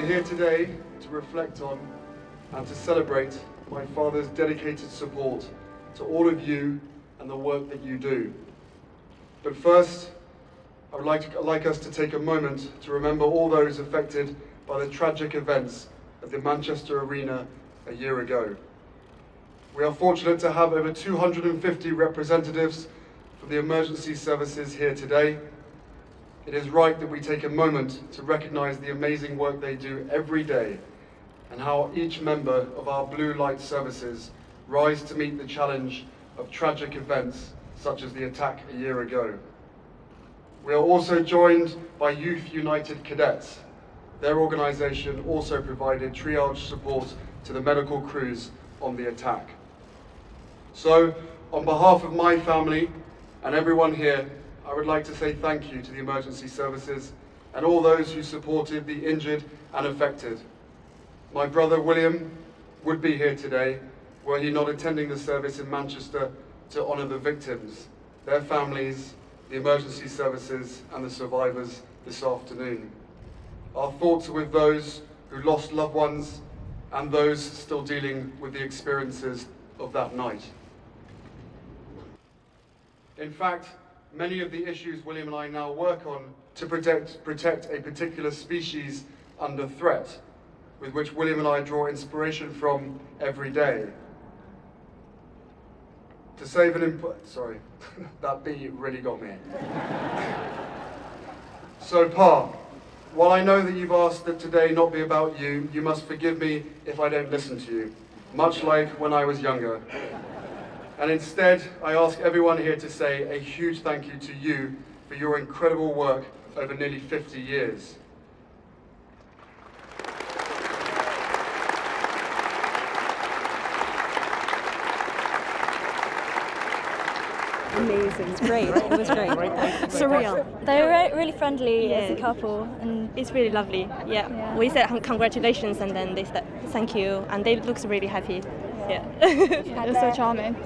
We're here today to reflect on and to celebrate my father's dedicated support to all of you and the work that you do. But first, I would like us to take a moment to remember all those affected by the tragic events at the Manchester Arena a year ago. We are fortunate to have over 250 representatives from the emergency services here today. It is right that we take a moment to recognise the amazing work they do every day and how each member of our blue light services rise to meet the challenge of tragic events such as the attack a year ago. We are also joined by Youth United Cadets. Their organisation also provided triage support to the medical crews on the attack. So, on behalf of my family and everyone here, I would like to say thank you to the emergency services and all those who supported the injured and affected. My brother William would be here today were he not attending the service in Manchester to honour the victims, their families, the emergency services and the survivors this afternoon. Our thoughts are with those who lost loved ones and those still dealing with the experiences of that night. In fact, many of the issues William and I now work on to protect a particular species under threat, with which William and I draw inspiration from every day. To save an input, sorry, that bee really got me. So, Pa, while I know that you've asked that today not be about you, you must forgive me if I don't listen to you, much like when I was younger. And instead, I ask everyone here to say a huge thank you to you for your incredible work over nearly 50 years. Amazing. It was great. It was great. Surreal. They were really friendly as a couple, and it's really lovely. Yeah. We said congratulations, and then they said thank you, and they looked really happy. Yeah. It was so charming.